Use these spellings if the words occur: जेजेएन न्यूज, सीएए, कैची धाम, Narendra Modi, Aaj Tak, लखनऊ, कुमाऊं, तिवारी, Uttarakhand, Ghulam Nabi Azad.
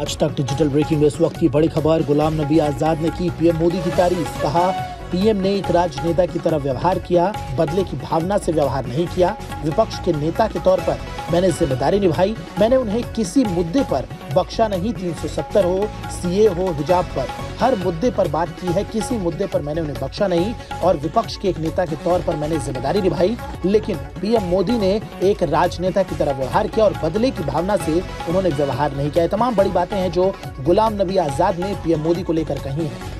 आज तक digital breaking में इस वक्त की बड़ी खबर। गुलाम नबी आजाद ने की पीएम मोदी की तारीफ, कहा पीएम ने एक राजनेता की तरह व्यवहार किया, बदले की भावना से व्यवहार नहीं किया। विपक्ष के नेता के तौर पर मैंने जिम्मेदारी निभाई, मैंने उन्हें किसी मुद्दे पर बख्शा नहीं। 370 हो, सीए हो, हिजाब पर, हर मुद्दे पर बात की है, किसी मुद्दे पर मैंने उन्हें बख्शा नहीं और विपक्ष के एक नेता के तौर पर मैंने जिम्मेदारी निभाई। लेकिन पीएम मोदी ने एक राजनेता की तरह व्यवहार किया और बदले की भावना से उन्होंने व्यवहार नहीं किया। तमाम बड़ी बातें हैं जो गुलाम नबी आजाद ने पीएम मोदी को लेकर कही है।